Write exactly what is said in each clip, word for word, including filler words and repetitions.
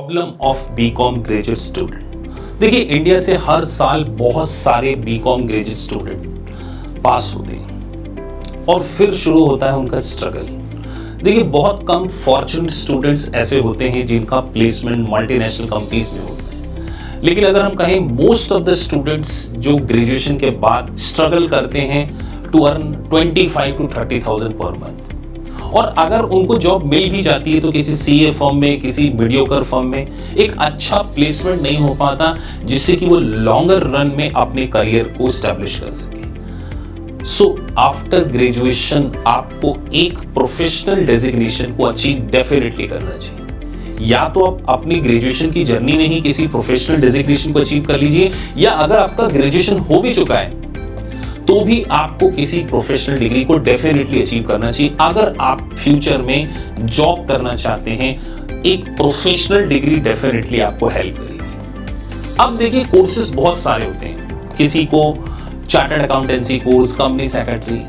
Problem of BCom graduate student. देखिए India से हर साल बहुत सारे बी.कॉम ग्रेजुएट स्टूडेंट पास होते हैं और फिर शुरू होता है उनका स्ट्रगल। देखिए बहुत कम फॉर्चुनेट स्टूडेंट्स ऐसे होते हैं जिनका प्लेसमेंट मल्टीनेशनल कंपनीज में होता है, लेकिन अगर हम कहें मोस्ट ऑफ द स्टूडेंट्स जो ग्रेजुएशन के बाद स्ट्रगल करते हैं to earn twenty five to thirty thousand per month, और अगर उनको जॉब मिल भी जाती है तो किसी सीए फर्म में, किसी मीडियोकर फर्म में एक अच्छा प्लेसमेंट नहीं हो पाता जिससे कि वो लॉन्गर रन में अपने करियर को स्टैब्लिश कर सके। सो आफ्टर ग्रेजुएशन आपको एक प्रोफेशनल डेजिग्नेशन को अचीव डेफिनेटली करना चाहिए। या तो आप अपनी ग्रेजुएशन की जर्नी में ही किसी प्रोफेशनल डेजिग्नेशन को अचीव कर लीजिए, या अगर आपका ग्रेजुएशन हो भी चुका है तो भी आपको किसी प्रोफेशनल डिग्री को डेफिनेटली अचीव करना चाहिए। अगर आप फ्यूचर में जॉब करना चाहते हैं, एक प्रोफेशनल डिग्री डेफिनेटली आपको हेल्प करेगी। अब देखिए कोर्सेज बहुत सारे होते हैं, किसी को chartered accountancy course, company secretary,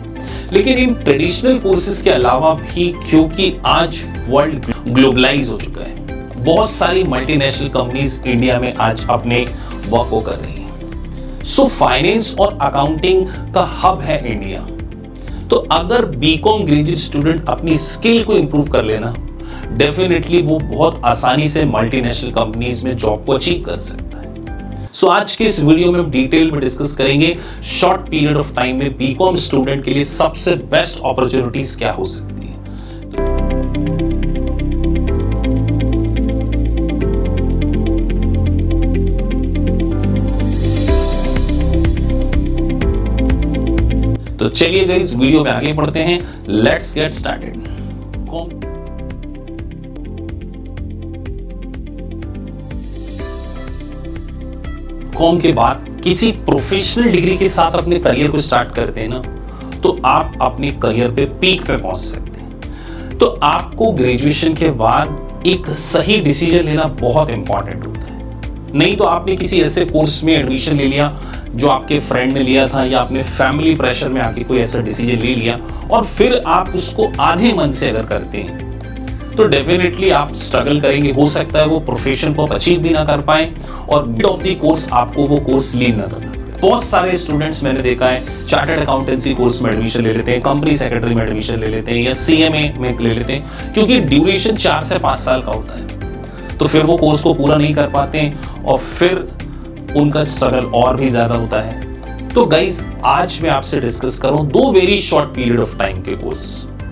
लेकिन इन ट्रेडिशनल कोर्सेज के अलावा भी, क्योंकि आज वर्ल्ड ग्लोबलाइज हो चुका है, बहुत सारी मल्टीनेशनल कंपनीज इंडिया में आज अपने वर्क को कर रही है। सो फाइनेंस और अकाउंटिंग का हब है इंडिया। तो अगर बीकॉम ग्रेजुएट स्टूडेंट अपनी स्किल को इंप्रूव कर लेना, डेफिनेटली वो बहुत आसानी से मल्टीनेशनल कंपनीज में जॉब को अचीव कर सकता है। सो आज के इस वीडियो में हम डिटेल में डिस्कस करेंगे शॉर्ट पीरियड ऑफ टाइम में बीकॉम स्टूडेंट के लिए सबसे बेस्ट अपॉर्चुनिटीज क्या हो सकती है। तो चलिए गाइस वीडियो में आगे बढ़ते हैं, लेट्स गेट स्टार्टेड। कॉम के बाद किसी प्रोफेशनल डिग्री के साथ अपने करियर को स्टार्ट करते हैं ना, तो आप अपने करियर पे पीक पे पहुंच सकते हैं। तो आपको ग्रेजुएशन के बाद एक सही डिसीजन लेना बहुत इंपॉर्टेंट होता है, नहीं तो आपने किसी ऐसे कोर्स में एडमिशन ले लिया जो आपके फ्रेंड ने लिया था, या आपने फैमिली प्रेशर में आके कोई ऐसा डिसीजन ले लिया और फिर आप उसको आधे मन से अगर करते हैं तो डेफिनेटली आप स्ट्रगल करेंगे। हो सकता है वो प्रोफेशन को आप अचीव भी ना कर पाए और मिड ऑफ द कोर्स आपको वो कोर्स लीव ना करना। बहुत सारे स्टूडेंट्स मैंने देखा है चार्टर्ड अकाउंटेंसी कोर्स में एडमिशन ले लेते हैं, कंपनी सेक्रेटरी में एडमिशन ले लेते हैं, या सीएमए में ले लेते हैं, क्योंकि ड्यूरेशन चार से पाँच साल का होता है, तो फिर वो कोर्स को पूरा नहीं कर पाते हैं और फिर उनका स्ट्रगल और भी ज्यादा होता है। तो गाइस आज मैं आपसे डिस्कस करूं दो very short period of time के कोर्स।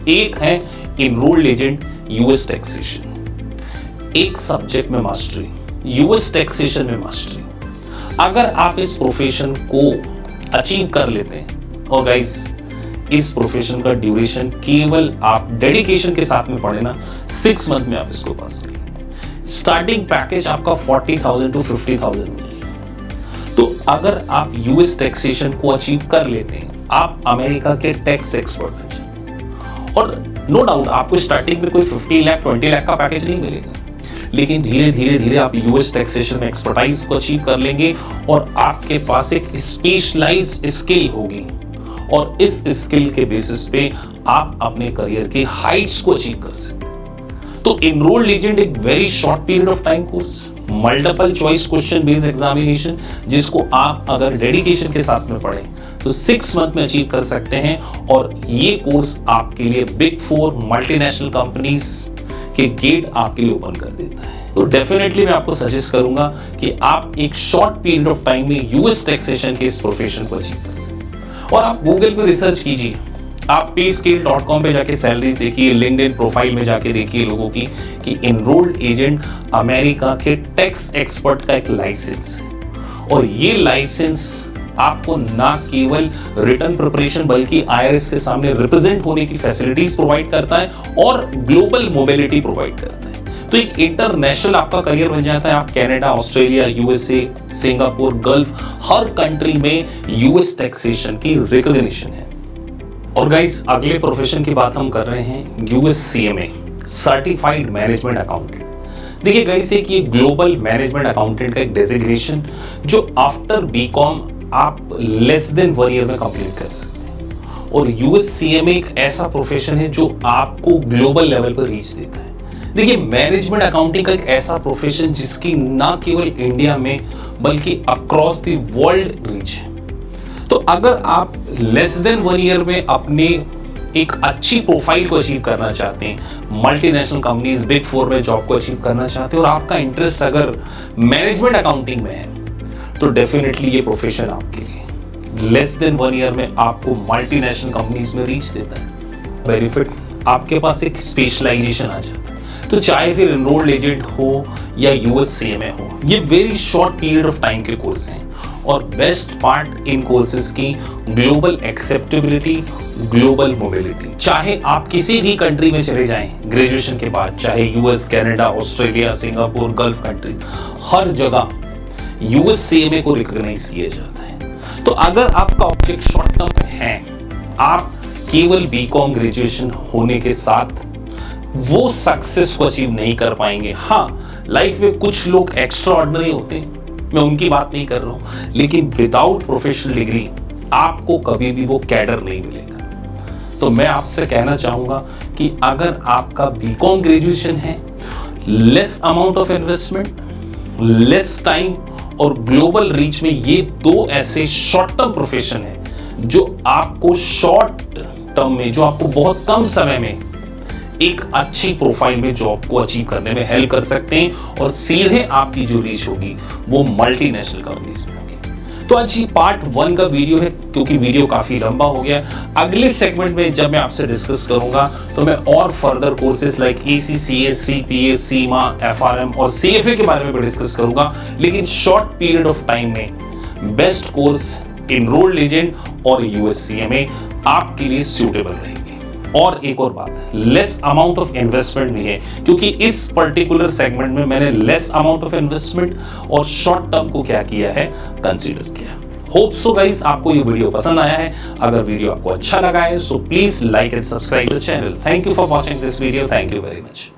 एक है इनरोल्ड एजेंट यूएस टैक्सेशन, एक सब्जेक्ट में मास्टरी, यूएस टैक्सेशन में मास्टरी। अगर आप इस प्रोफेशन को अचीव कर लेते हैं, और गाइस इस प्रोफेशन का ड्यूरेशन केवल आप डेडिकेशन के साथ में पढ़े ना, सिक्स मंथ में आप इसको पास करें। स्टार्टिंग पैकेज आपका forty thousand to fifty thousand. तो अगर आप यूएस टैक्सेशन को अचीव कर लेते हैं, आप अमेरिका के टैक्स एक्सपर्ट, और नो डाउट आपको स्टार्टिंग में कोई फिफ्टी लाख ट्वेंटी लाख का पैकेज नहीं मिलेगा, लेकिन धीरे धीरे धीरे आप यूएस टैक्सेशन में एक्सपर्टाइज को अचीव कर लेंगे और आपके पास एक स्पेशलाइज्ड स्किल होगी, और इस स्किल के बेसिस पे आप अपने करियर के हाइट्स को अचीव कर सकते हैं। तो एनरोल्ड एजेंट एक very short period of time course, multiple choice question based examination, जिसको आप अगर डेडिकेशन के साथ में पढ़ें तो सिक्स मंथ में अचीव कर सकते हैं। और ये कोर्स आपके लिए बिग फोर मल्टीनेशनल कंपनीज के गेट आपके लिए ओपन कर देता है। तो डेफिनेटली मैं आपको सजेस्ट करूंगा कि आप एक शॉर्ट पीरियड ऑफ टाइम में यूएस टैक्सेशन के इस प्रोफेशन को अचीव कर सकते। और आप गूगल पर रिसर्च कीजिए, आप पे स्केल डॉट कॉम पे जाके सैलरीज देखिए, लिंक्डइन प्रोफाइल में जाके देखिए लोगों की, कि एनरोल्ड एजेंट अमेरिका के टैक्स एक्सपर्ट का एक लाइसेंस है, और ये लाइसेंस आपको ना केवल रिटर्न प्रिपरेशन बल्कि आईआरएस के सामने रिप्रेजेंट होने की फैसिलिटीज प्रोवाइड करता है और ग्लोबल मोबिलिटी प्रोवाइड करता है। तो एक इंटरनेशनल आपका करियर बन जाता है। आप Canada, Australia, USA, Singapore, Gulf, हर कंट्री में यूएस टैक्सेशन की रिकॉग्निशन है। और गाइस अगले प्रोफेशन की बात हम कर रहे हैं यूएससीएमए, सर्टिफाइड मैनेजमेंट अकाउंटेंट। देखिए गाइस एक ये ग्लोबल मैनेजमेंट अकाउंटेंट का एक डेजिग्नेशन जो आफ्टर बीकॉम आप लेस देन वन ईयर में कंप्लीट कर सकते हैं, और यूएससीएमए एक ऐसा प्रोफेशन है जो आपको ग्लोबल लेवल पर रीच देता है। देखिए, मैनेजमेंट अकाउंटिंग का एक ऐसा प्रोफेशन जिसकी ना केवल इंडिया में बल्कि अक्रॉस द वर्ल्ड रीच है। तो अगर आप लेस देन वन ईयर में अपने एक अच्छी प्रोफाइल को अचीव करना चाहते हैं, मल्टीनेशनल कंपनीज बिग फोर में जॉब को अचीव करना चाहते हैं और आपका इंटरेस्ट अगर मैनेजमेंट अकाउंटिंग में है तो डेफिनेटली ये प्रोफेशन आपके लिए लेस देन वन ईयर में आपको मल्टीनेशनल कंपनीज में रीच देता है। बेनिफिट आपके पास एक स्पेशलाइजेशन आ जाता है, तो चाहे फिर एनरोल्ड एजेंट हो या यूएससीएमए हो, ये very short period of time के कोर्स हैं और बेस्ट पार्ट इन कोर्सेज की ग्लोबल एक्सेप्टेबिलिटी, ग्लोबल मोबिलिटी। चाहे आप किसी भी कंट्री में चले जाएं ग्रेजुएशन के बाद, चाहे US, Canada, Australia, Singapore, Gulf countries, हर जगह यूएससीएमए को रिकॉग्नाइज किया जाता है। तो अगर आपका ऑब्जेक्ट शॉर्ट टर्म है, आप केवल बी कॉम ग्रेजुएशन होने के साथ वो सक्सेस को अचीव नहीं कर पाएंगे। हाँ, लाइफ में कुछ लोग एक्स्ट्रा ऑर्डिनरी होते हैं, मैं उनकी बात नहीं कर रहा हूँ, लेकिन विदाउट प्रोफेशनल डिग्री आपको कभी भी वो कैडर नहीं मिलेगा। तो मैं आपसे कहना चाहूँगा कि अगर आपका बी कॉम ग्रेजुएशन है, less amount of investment, less time और ग्लोबल रीच में ये दो ऐसे शॉर्ट टर्म प्रोफेशन है जो आपको शॉर्ट टर्म में, जो आपको बहुत कम समय में एक अच्छी प्रोफाइल में जॉब को अचीव करने में हेल्प कर सकते हैं और सीधे आपकी जो रीच होगी वो मल्टीनेशनल कंपनीज में होगी। तो आज ये पार्ट वन का वीडियो है, क्योंकि वीडियो काफी लंबा हो गया। अगले सेगमेंट में जब मैं आपसे डिस्कस करूंगा तो मैं और further courses like A C C A, C P A, CIMA, F R M और सी एफ ए के बारे में डिस्कस करूंगा। लेकिन शॉर्ट पीरियड ऑफ टाइम में बेस्ट कोर्स एनरोल्ड एजेंट और यूएससीएमए आपके लिए सूटेबल रहेंगे। और एक और बात, लेस अमाउंट ऑफ इन्वेस्टमेंट भी है, क्योंकि इस पर्टिकुलर सेगमेंट में मैंने लेस अमाउंट ऑफ इन्वेस्टमेंट और शॉर्ट टर्म को क्या किया है, कंसीडर किया। होप सो गाइस आपको ये वीडियो पसंद आया है। अगर वीडियो आपको अच्छा लगा है so please like and subscribe the channel. Thank you for watching this video. Thank you very much.